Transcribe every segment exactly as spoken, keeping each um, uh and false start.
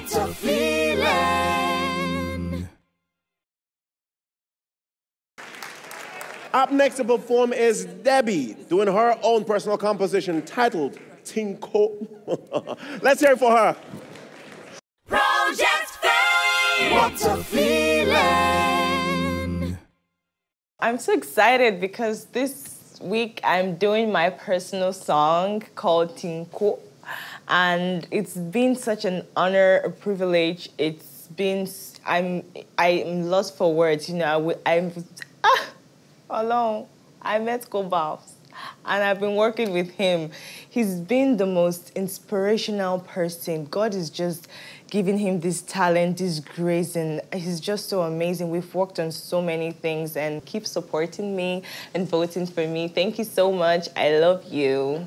better feeling. Up next to perform is Debbie, doing her own personal composition titled Tinko. Let's hear it for her. Project Fade. What a feeling. I'm so excited because this week I'm doing my personal song called Tinko. And it's been such an honor, a privilege. It's been, I'm, I'm lost for words, you know. I, I'm, ah, alone. I met Kobav, and I've been working with him. He's been the most inspirational person. God is just giving him this talent, this grace, and he's just so amazing. We've worked on so many things, and keep supporting me and voting for me. Thank you so much. I love you.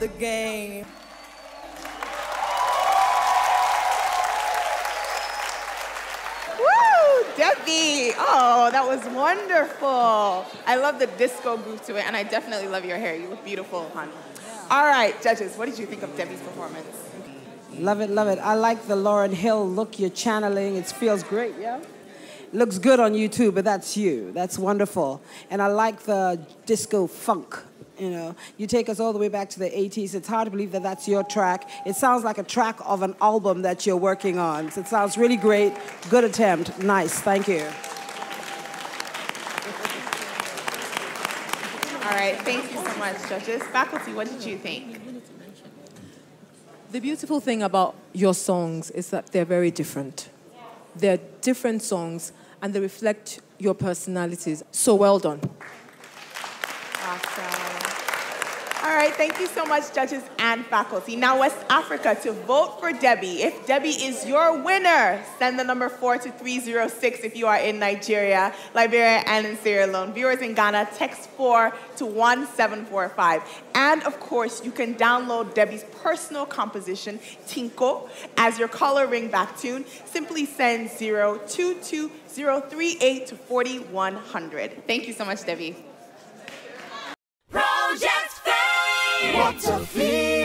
The game. Woo, Debbie! Oh, that was wonderful. I love the disco groove to it, and I definitely love your hair. You look beautiful, hon. All right, judges, what did you think of Debbie's performance? Love it, love it. I like the Lauryn Hill look you're channeling. It feels great, yeah? Looks good on YouTube, but that's you. That's wonderful. And I like the disco funk. You know, you take us all the way back to the eighties. It's hard to believe that that's your track. It sounds like a track of an album that you're working on. So it sounds really great. Good attempt. Nice. Thank you. All right. Thank you so much, judges. Faculty, what did you think? The beautiful thing about your songs is that they're very different. They're different songs, and they reflect your personalities. So well done. Awesome. All right, thank you so much, judges and faculty. Now, West Africa, to vote for Debbie. If Debbie is your winner, send the number four to three zero six if you are in Nigeria, Liberia, and in Sierra Leone. Viewers in Ghana, text four to one seven four five. And, of course, you can download Debbie's personal composition, Tinko, as your caller ringback tune. Simply send zero two two zero three eight to four one zero zero. Thank you so much, Debbie. What a feeling.